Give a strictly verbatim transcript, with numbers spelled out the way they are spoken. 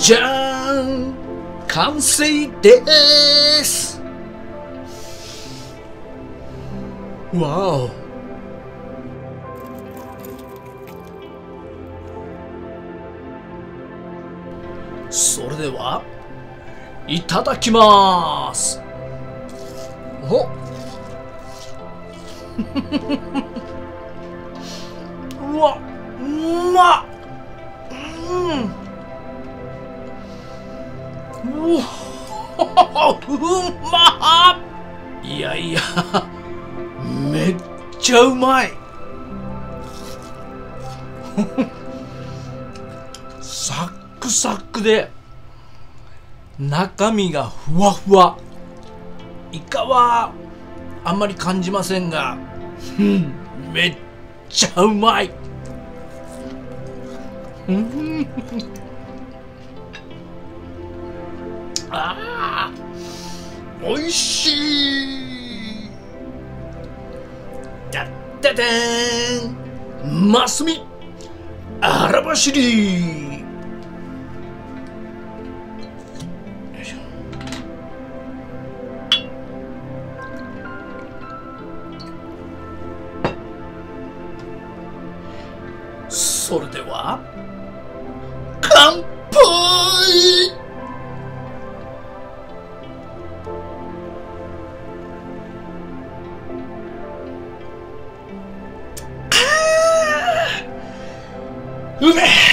じゃーん、完成でーす。わお、それではいただきまーす。おうわ、うまっ、うん、うわうまっ、いやいやめっちゃうまい。サックサックで中身がふわふわ。イカはあんまり感じませんが、うん、めっちゃうまい。うん、あー、おいしい。だったでーん、マスミあらばしり。それでは乾杯。うめえ。